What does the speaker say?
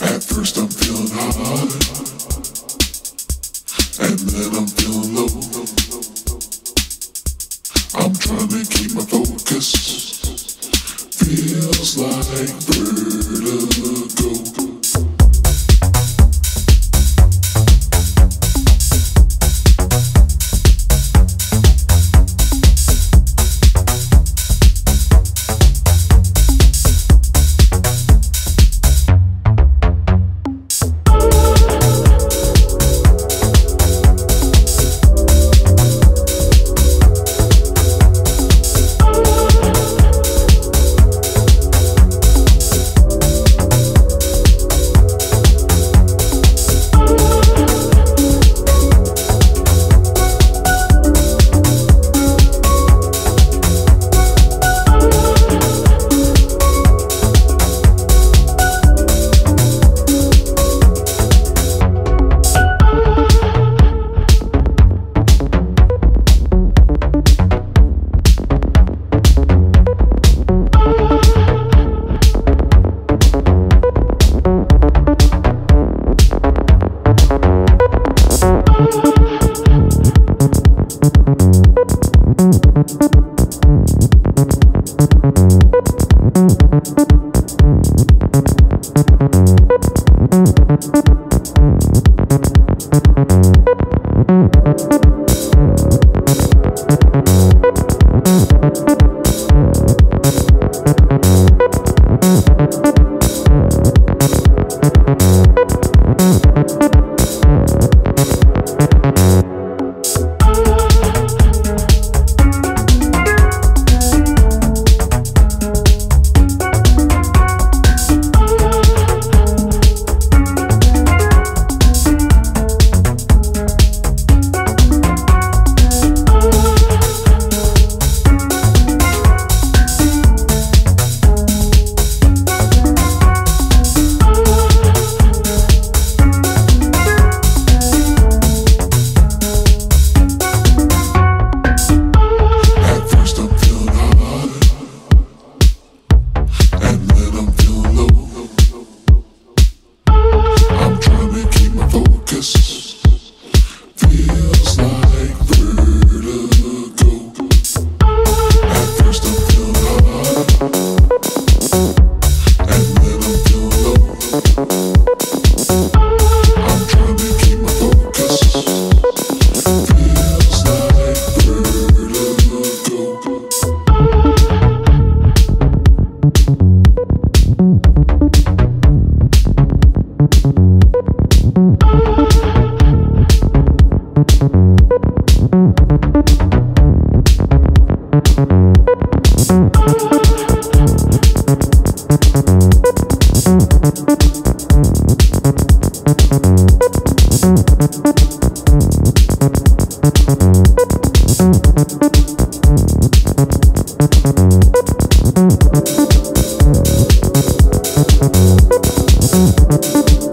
At first I'm feeling high, and then I'm feeling low. I'm trying to keep my focus. Feels like vertigo.